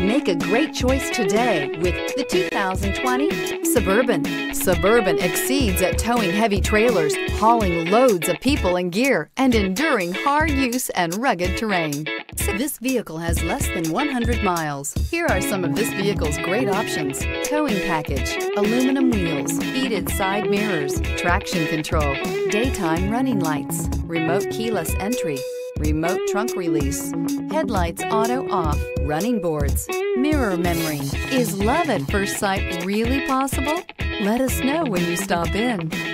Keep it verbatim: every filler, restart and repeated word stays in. Make a great choice today with the two thousand twenty Suburban. Suburban exceeds at towing heavy trailers, hauling loads of people and gear, and enduring hard use and rugged terrain. This vehicle has less than one hundred miles. Here are some of this vehicle's great options: towing package, aluminum wheels, heated side mirrors, traction control, daytime running lights, remote keyless entry, remote trunk release, headlights auto off, running boards, mirror memory. Is love at first sight really possible? Let us know when you stop in.